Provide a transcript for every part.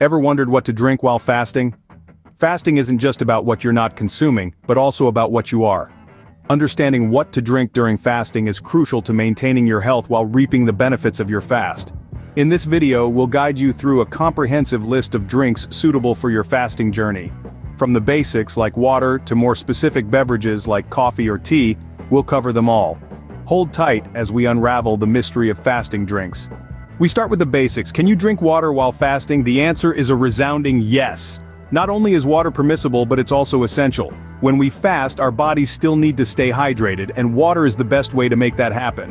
Ever wondered what to drink while fasting? Fasting isn't just about what you're not consuming, but also about what you are. Understanding what to drink during fasting is crucial to maintaining your health while reaping the benefits of your fast. In this video, we'll guide you through a comprehensive list of drinks suitable for your fasting journey. From the basics like water to more specific beverages like coffee or tea, we'll cover them all. Hold tight as we unravel the mystery of fasting drinks. We start with the basics. Can you drink water while fasting? The answer is a resounding yes. Not only is water permissible, but it's also essential. When we fast, our bodies still need to stay hydrated, and water is the best way to make that happen.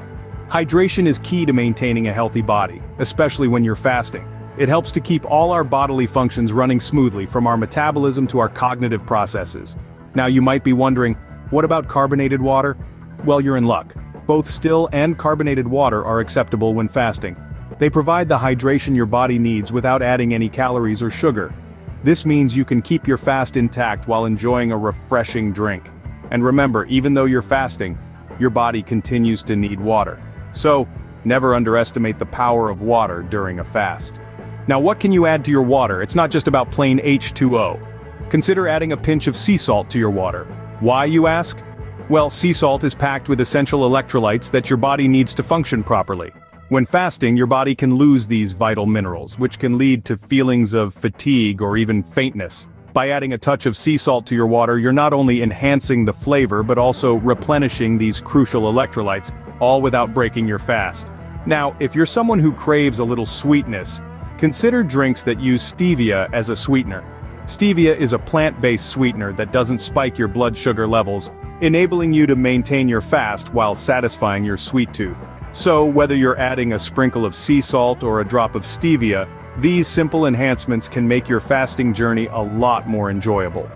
Hydration is key to maintaining a healthy body, especially when you're fasting. It helps to keep all our bodily functions running smoothly, from our metabolism to our cognitive processes. Now you might be wondering, what about carbonated water? Well, you're in luck. Both still and carbonated water are acceptable when fasting. They provide the hydration your body needs without adding any calories or sugar. This means you can keep your fast intact while enjoying a refreshing drink. And remember, even though you're fasting, your body continues to need water. So, never underestimate the power of water during a fast. Now, what can you add to your water? It's not just about plain H2O. Consider adding a pinch of sea salt to your water. Why, you ask? Well, sea salt is packed with essential electrolytes that your body needs to function properly. When fasting, your body can lose these vital minerals, which can lead to feelings of fatigue or even faintness. By adding a touch of sea salt to your water, you're not only enhancing the flavor but also replenishing these crucial electrolytes, all without breaking your fast. Now, if you're someone who craves a little sweetness, consider drinks that use stevia as a sweetener. Stevia is a plant-based sweetener that doesn't spike your blood sugar levels, enabling you to maintain your fast while satisfying your sweet tooth. So, whether you're adding a sprinkle of sea salt or a drop of stevia, these simple enhancements can make your fasting journey a lot more enjoyable.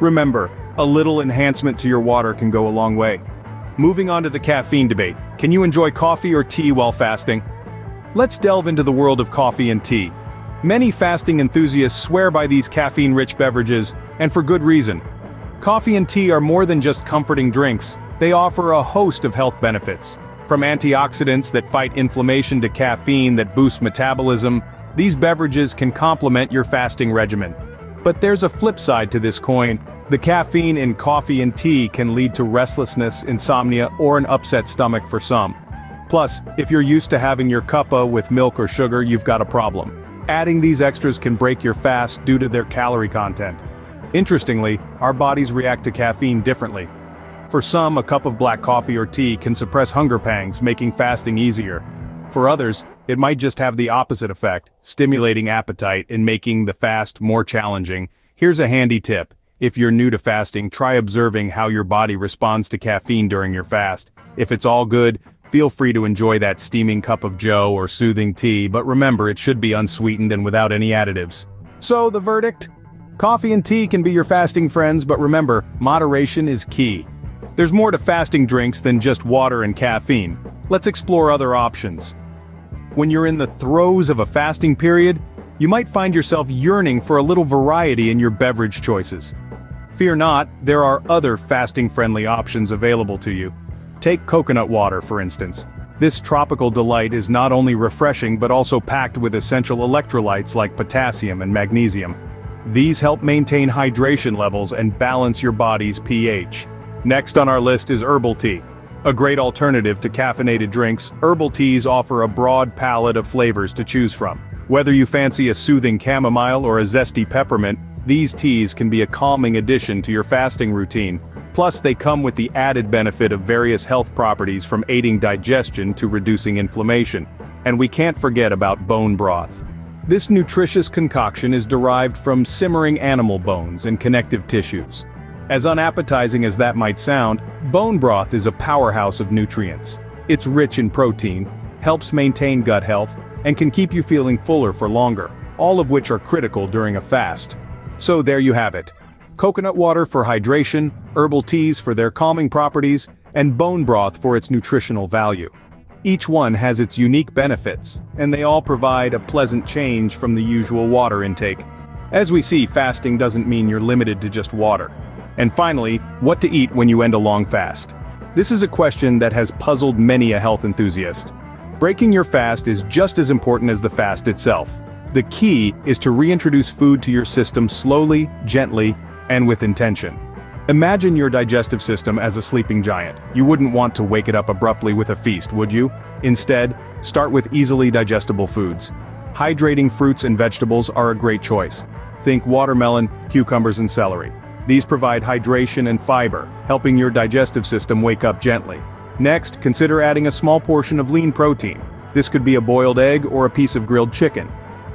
Remember, a little enhancement to your water can go a long way. Moving on to the caffeine debate. Can you enjoy coffee or tea while fasting? Let's delve into the world of coffee and tea. Many fasting enthusiasts swear by these caffeine-rich beverages, and for good reason. Coffee and tea are more than just comforting drinks. They offer a host of health benefits. From antioxidants that fight inflammation to caffeine that boosts metabolism, these beverages can complement your fasting regimen. But there's a flip side to this coin. The caffeine in coffee and tea can lead to restlessness, insomnia, or an upset stomach for some. Plus, if you're used to having your cuppa with milk or sugar, you've got a problem. Adding these extras can break your fast due to their calorie content. Interestingly, our bodies react to caffeine differently. For some, a cup of black coffee or tea can suppress hunger pangs, making fasting easier. For others, it might just have the opposite effect, stimulating appetite and making the fast more challenging. Here's a handy tip. If you're new to fasting, try observing how your body responds to caffeine during your fast. If it's all good, feel free to enjoy that steaming cup of joe or soothing tea, but remember, it should be unsweetened and without any additives. So, the verdict? Coffee and tea can be your fasting friends, but remember, moderation is key. There's more to fasting drinks than just water and caffeine. Let's explore other options. When you're in the throes of a fasting period, you might find yourself yearning for a little variety in your beverage choices. Fear not, there are other fasting-friendly options available to you. Take coconut water, for instance. This tropical delight is not only refreshing but also packed with essential electrolytes like potassium and magnesium. These help maintain hydration levels and balance your body's pH. Next on our list is herbal tea. A great alternative to caffeinated drinks, herbal teas offer a broad palette of flavors to choose from. Whether you fancy a soothing chamomile or a zesty peppermint, these teas can be a calming addition to your fasting routine. Plus, they come with the added benefit of various health properties, from aiding digestion to reducing inflammation. And we can't forget about bone broth. This nutritious concoction is derived from simmering animal bones and connective tissues. As unappetizing as that might sound, bone broth is a powerhouse of nutrients. It's rich in protein, helps maintain gut health, and can keep you feeling fuller for longer, all of which are critical during a fast. So there you have it. Coconut water for hydration, herbal teas for their calming properties, and bone broth for its nutritional value. Each one has its unique benefits, and they all provide a pleasant change from the usual water intake. As we see, fasting doesn't mean you're limited to just water. And finally, what to eat when you end a long fast. This is a question that has puzzled many a health enthusiast. Breaking your fast is just as important as the fast itself. The key is to reintroduce food to your system slowly, gently, and with intention. Imagine your digestive system as a sleeping giant. You wouldn't want to wake it up abruptly with a feast, would you? Instead, start with easily digestible foods. Hydrating fruits and vegetables are a great choice. Think watermelon, cucumbers, and celery. These provide hydration and fiber, helping your digestive system wake up gently. Next, consider adding a small portion of lean protein. This could be a boiled egg or a piece of grilled chicken.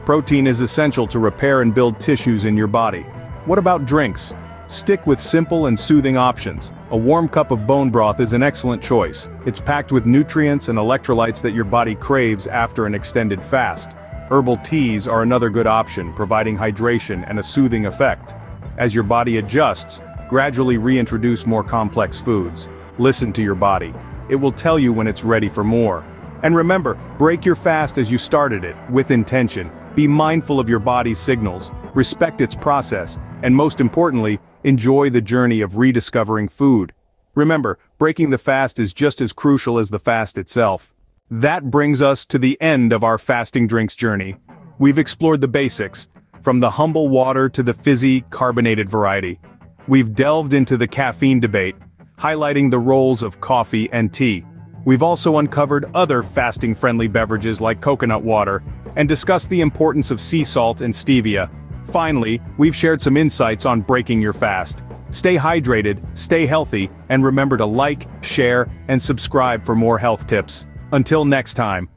Protein is essential to repair and build tissues in your body. What about drinks? Stick with simple and soothing options. A warm cup of bone broth is an excellent choice. It's packed with nutrients and electrolytes that your body craves after an extended fast. Herbal teas are another good option, providing hydration and a soothing effect. As your body adjusts, gradually reintroduce more complex foods. Listen to your body. It will tell you when it's ready for more. And remember, break your fast as you started it, with intention. Be mindful of your body's signals, respect its process, and most importantly, enjoy the journey of rediscovering food. Remember, breaking the fast is just as crucial as the fast itself. That brings us to the end of our fasting drinks journey. We've explored the basics, from the humble water to the fizzy, carbonated variety. We've delved into the caffeine debate, highlighting the roles of coffee and tea. We've also uncovered other fasting-friendly beverages like coconut water, and discussed the importance of sea salt and stevia. Finally, we've shared some insights on breaking your fast. Stay hydrated, stay healthy, and remember to like, share, and subscribe for more health tips. Until next time.